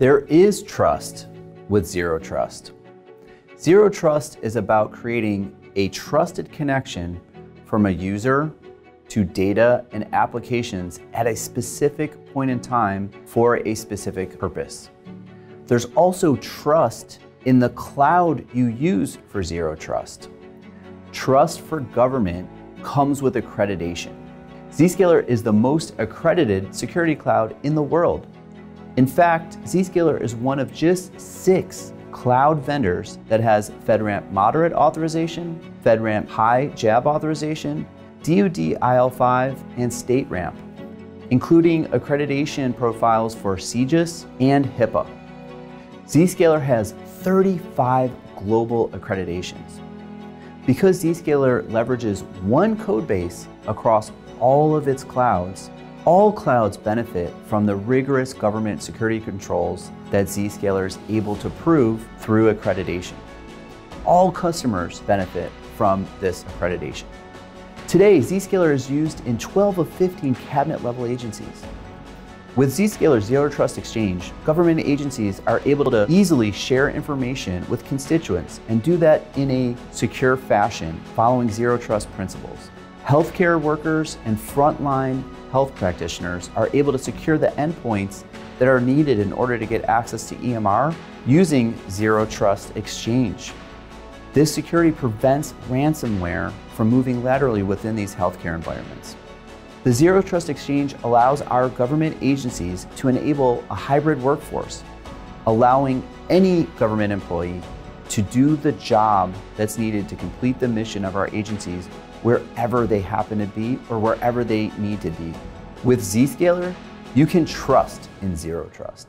There is trust with Zero Trust. Zero Trust is about creating a trusted connection from a user to data and applications at a specific point in time for a specific purpose. There's also trust in the cloud you use for Zero Trust. Trust for government comes with accreditation. Zscaler is the most accredited security cloud in the world. In fact, Zscaler is one of just 6 cloud vendors that has FedRAMP Moderate authorization, FedRAMP High JAB authorization, DoD IL5, and StateRAMP, including accreditation profiles for CJIS and HIPAA. Zscaler has 35 global accreditations. Because Zscaler leverages one code base across all of its clouds, all clouds benefit from the rigorous government security controls that Zscaler is able to prove through accreditation. All customers benefit from this accreditation. Today, Zscaler is used in 12 of 15 cabinet-level agencies. With Zscaler Zero Trust Exchange, government agencies are able to easily share information with constituents and do that in a secure fashion following Zero Trust principles. Healthcare workers and frontline health practitioners are able to secure the endpoints that are needed in order to get access to EMR using Zero Trust Exchange. This security prevents ransomware from moving laterally within these healthcare environments. The Zero Trust Exchange allows our government agencies to enable a hybrid workforce, allowing any government employee to do the job that's needed to complete the mission of our agencies wherever they happen to be or wherever they need to be. With Zscaler, you can trust in Zero Trust.